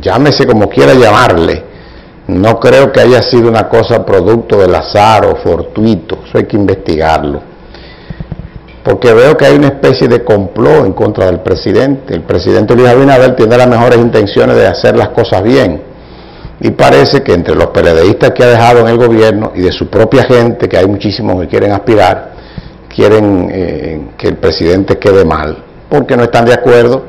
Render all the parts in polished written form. llámese como quiera llamarle, no creo que haya sido una cosa producto del azar o fortuito, eso hay que investigarlo, porque veo que hay una especie de complot en contra del presidente. El presidente Luis Abinader tiene las mejores intenciones de hacer las cosas bien, y parece que entre los PLDistas que ha dejado en el gobierno y de su propia gente, que hay muchísimos que quieren aspirar, quieren que el presidente quede mal, porque no están de acuerdo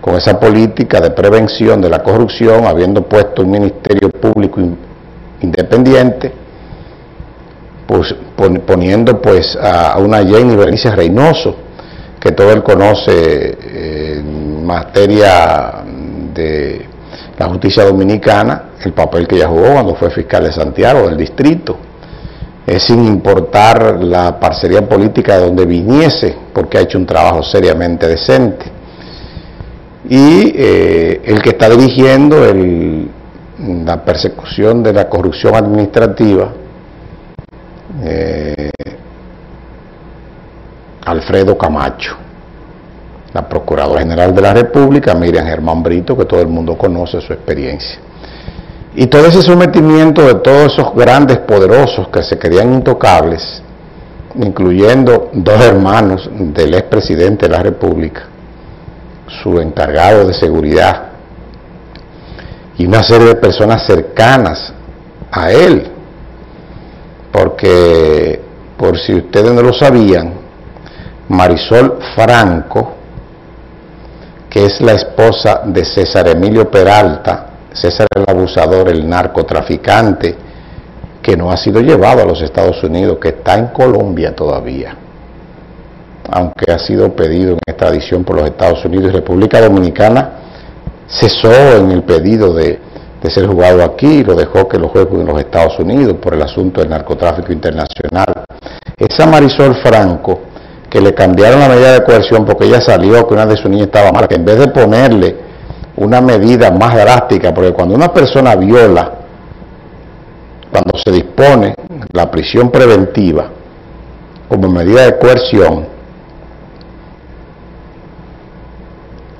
con esa política de prevención de la corrupción, habiendo puesto un ministerio público independiente, pues, poniendo pues a una Jane Berenice Reynoso, que todo él conoce en materia de la justicia dominicana, el papel que ella jugó cuando fue fiscal de Santiago, del distrito, es sin importar la parcería política de donde viniese, porque ha hecho un trabajo seriamente decente. Y el que está dirigiendo la persecución de la corrupción administrativa, Alfredo Camacho, la Procuradora General de la República, Miriam Germán Brito, que todo el mundo conoce su experiencia. Y todo ese sometimiento de todos esos grandes poderosos que se creían intocables, incluyendo dos hermanos del expresidente de la República, su encargado de seguridad y una serie de personas cercanas a él, porque, por si ustedes no lo sabían, Marisol Franco, que es la esposa de César Emilio Peralta, César el abusador, el narcotraficante, que no ha sido llevado a los Estados Unidos, que está en Colombia todavía, aunque ha sido pedido en extradición por los Estados Unidos, y República Dominicana cesó en el pedido de ser jugado aquí, y lo dejó que lo jueguen en los Estados Unidos por el asunto del narcotráfico internacional. Esa Marisol Franco, que le cambiaron la medida de coerción porque ella salió que una de sus niñas estaba mala, que en vez de ponerle una medida más drástica, porque cuando una persona viola, cuando se dispone la prisión preventiva como medida de coerción,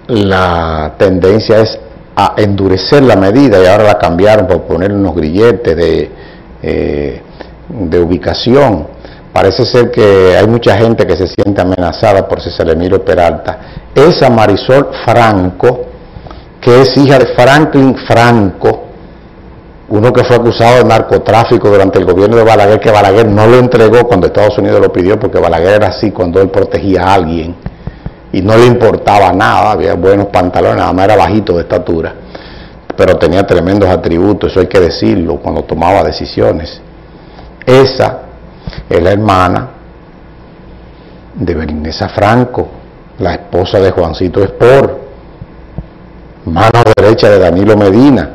la tendencia es a endurecer la medida, y ahora la cambiaron por poner unos grilletes de ubicación. Parece ser que hay mucha gente que se siente amenazada por César Emilio Peralta. Esa Marisol Franco, que es hija de Franklin Franco, uno que fue acusado de narcotráfico durante el gobierno de Balaguer, que Balaguer no lo entregó cuando Estados Unidos lo pidió, porque Balaguer era así cuando él protegía a alguien y no le importaba nada, había buenos pantalones, nada más era bajito de estatura, pero tenía tremendos atributos, eso hay que decirlo, cuando tomaba decisiones. Esa es la hermana de Berinesa Franco, la esposa de Juancito Espor, mano derecha de Danilo Medina,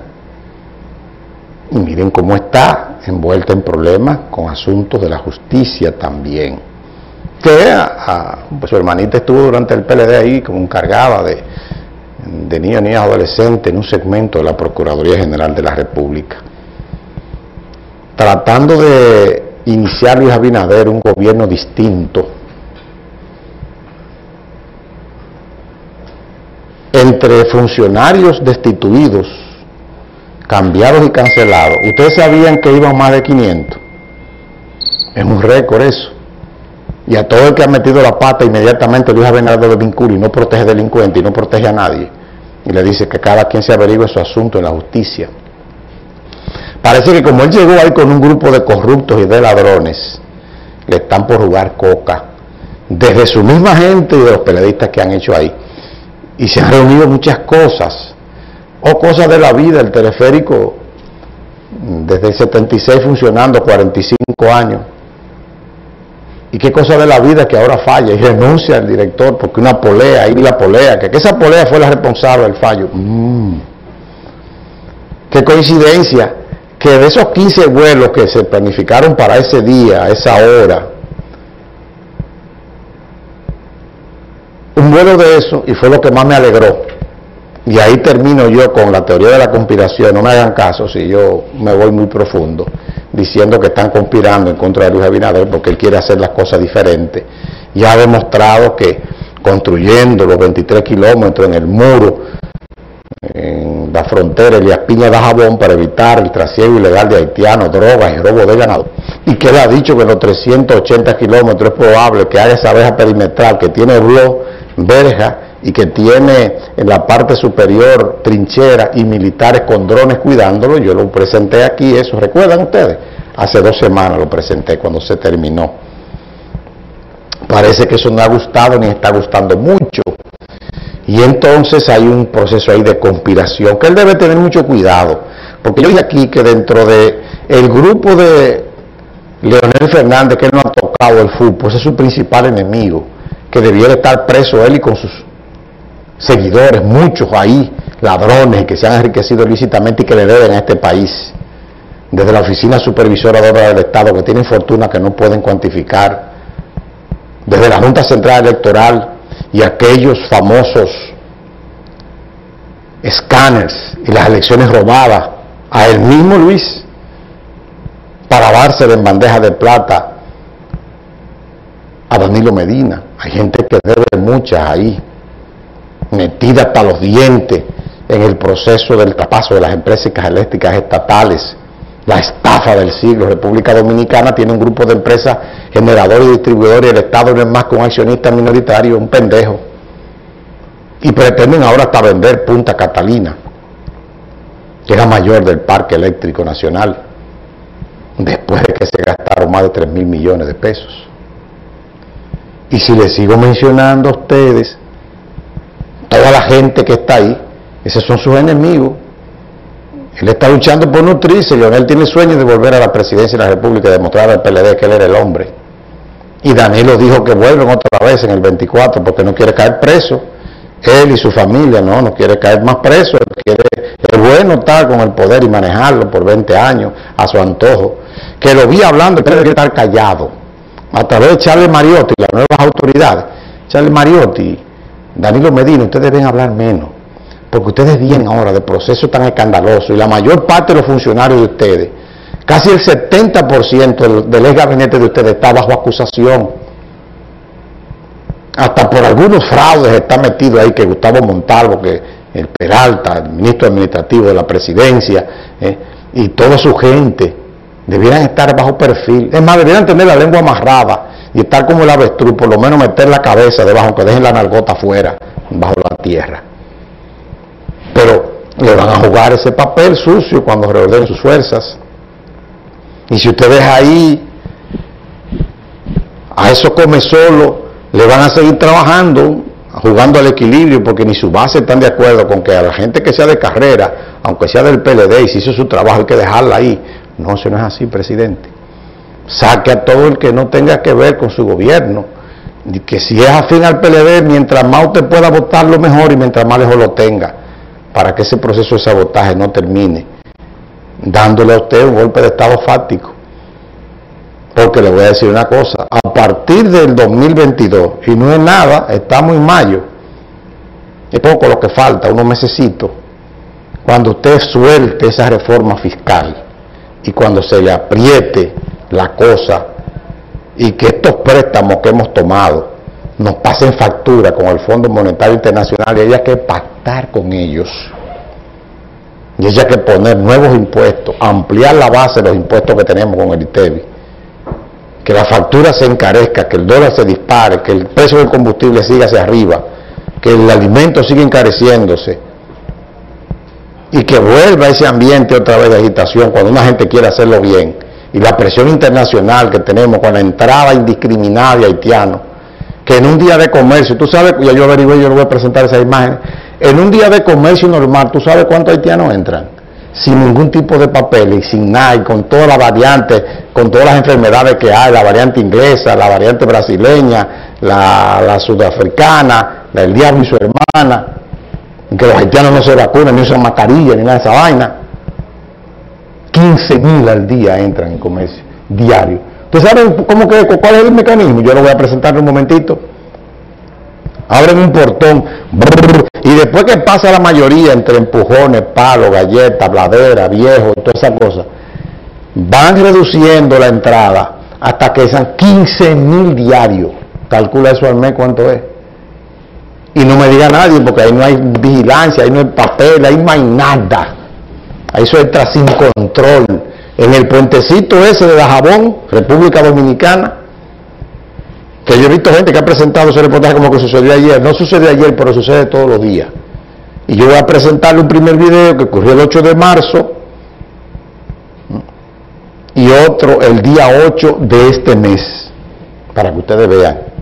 y miren cómo está envuelta en problemas con asuntos de la justicia también, que pues su hermanita estuvo durante el PLD ahí como encargada de niños, niñas, adolescentes, en un segmento de la Procuraduría General de la República, tratando de iniciar Luis Abinader un gobierno distinto. Entre funcionarios destituidos, cambiados y cancelados, ustedes sabían que iban más de 500, es un récord eso, y a todo el que ha metido la pata inmediatamente Luis Abinader lo vincula y no protege delincuentes y no protege a nadie, y le dice que cada quien se averigüe su asunto en la justicia. Parece que como él llegó ahí con un grupo de corruptos y de ladrones, le están por jugar coca, desde su misma gente y de los periodistas que han hecho ahí. Y se han reunido muchas cosas, o cosas de la vida, el teleférico desde el 76 funcionando 45 años, y qué cosa de la vida que ahora falla y renuncia el director porque una polea, y la polea, que esa polea fue la responsable del fallo. Qué coincidencia que de esos 15 vuelos que se planificaron para ese día, esa hora, un vuelo de eso, y fue lo que más me alegró, y ahí termino yo con la teoría de la conspiración, no me hagan caso si yo me voy muy profundo, diciendo que están conspirando en contra de Luis Abinader porque él quiere hacer las cosas diferentes, ya ha demostrado que construyendo los 23 kilómetros en el muro, en la frontera Elías Piña da Jabón para evitar el trasiego ilegal de haitianos, drogas y robo de ganado. Y que le ha dicho que en los 380 kilómetros es probable que haya esa verja perimetral que tiene blog, verja, y que tiene en la parte superior trincheras y militares con drones cuidándolo. Yo lo presenté aquí, eso, ¿recuerdan ustedes? Hace 2 semanas lo presenté cuando se terminó. Parece que eso no ha gustado ni está gustando mucho. Y entonces hay un proceso ahí de conspiración, que él debe tener mucho cuidado. Porque yo dije aquí que dentro de el grupo de Leonel Fernández, que él no ha tocado el fútbol, ese es su principal enemigo, que debiera estar preso él y con sus seguidores, muchos ahí, ladrones que se han enriquecido ilícitamente y que le deben a este país, desde la Oficina Supervisora de Obras del Estado, que tienen fortuna que no pueden cuantificar, desde la Junta Central Electoral y aquellos famosos escáneres y las elecciones robadas a el mismo Luis para dárselo en bandeja de plata a Danilo Medina. Hay gente que debe muchas ahí, metida hasta los dientes en el proceso del traspaso de las empresas eléctricas estatales, la estafa del siglo. República Dominicana tiene un grupo de empresas generadores y distribuidores, y el Estado no es más que un accionista minoritario, un pendejo, y pretenden ahora hasta vender Punta Catalina, que era mayor del Parque Eléctrico Nacional, después de que se gastaron más de 3.000 millones de pesos. Y si les sigo mencionando a ustedes toda la gente que está ahí, esos son sus enemigos. Él está luchando por nutrirse. Leonel tiene sueños de volver a la presidencia de la República y demostrar al PLD que él era el hombre. Y Danilo dijo que vuelven otra vez en el 24 porque no quiere caer preso. Él y su familia no quiere caer más preso. Él quiere, es bueno estar con el poder y manejarlo por 20 años a su antojo. Que lo vi hablando, él quiere estar callado. A través de Charles Mariotti, las nuevas autoridades. Charles Mariotti, Danilo Medina, ustedes deben hablar menos. Porque ustedes vienen ahora de procesos tan escandalosos y la mayor parte de los funcionarios de ustedes, casi el 70% del ex gabinete de ustedes está bajo acusación. Hasta por algunos fraudes está metido ahí, que Gustavo Montalvo, que el Peralta, el ministro administrativo de la presidencia, y toda su gente, debieran estar bajo perfil. Es más, debieran tener la lengua amarrada y estar como el avestruz, por lo menos meter la cabeza debajo, aunque dejen la nalgota afuera, bajo la tierra. Pero le van a jugar ese papel sucio cuando reordenen sus fuerzas. Y si usted deja ahí, a eso come solo, le van a seguir trabajando, jugando al equilibrio, porque ni su base están de acuerdo con que a la gente que sea de carrera, aunque sea del PLD, y si hizo su trabajo hay que dejarla ahí. No, eso no es así, presidente. Saque a todo el que no tenga que ver con su gobierno. Y que si es afín al PLD, mientras más usted pueda votarlo mejor y mientras más lejos lo tenga, para que ese proceso de sabotaje no termine dándole a usted un golpe de Estado fáctico. Porque le voy a decir una cosa, a partir del 2022, y no es nada, estamos en mayo, es poco lo que falta, unos mesecitos, cuando usted suelte esa reforma fiscal y cuando se le apriete la cosa y que estos préstamos que hemos tomado nos pasen factura con el Fondo Monetario Internacional, y haya que pactar con ellos, y haya que poner nuevos impuestos, ampliar la base de los impuestos que tenemos con el ITEBI, que la factura se encarezca, que el dólar se dispare, que el precio del combustible siga hacia arriba, que el alimento siga encareciéndose, y que vuelva ese ambiente otra vez de agitación cuando una gente quiere hacerlo bien, y la presión internacional que tenemos con la entrada indiscriminada de haitianos, que en un día de comercio, tú sabes, ya yo averigué, yo le voy a presentar esa imagen, en un día de comercio normal, tú sabes cuántos haitianos entran, sin ningún tipo de papel y sin nada, y con todas las variantes, con todas las enfermedades que hay, la variante inglesa, la variante brasileña, la sudafricana, la del diablo y su hermana, que los haitianos no se vacunan, ni usan mascarilla, ni nada de esa vaina. 15.000 al día entran en comercio, diario. ¿Ustedes saben cómo que, cuál es el mecanismo? Yo lo voy a presentar un momentito. Abren un portón, brrr, y después que pasa la mayoría, entre empujones, palos, galletas, bladera, viejos, todas esas cosas, van reduciendo la entrada hasta que sean 15.000 diarios. Calcula eso al mes, ¿cuánto es? y no me diga nadie, porque ahí no hay vigilancia, ahí no hay papel, ahí no hay nada. Ahí eso entra sin control. En el puentecito ese de Dajabón, República Dominicana, que yo he visto gente que ha presentado ese reportaje como que sucedió ayer. No sucedió ayer, pero sucede todos los días. Y yo voy a presentarle un primer video que ocurrió el 8 de marzo y otro el día 8 de este mes, para que ustedes vean.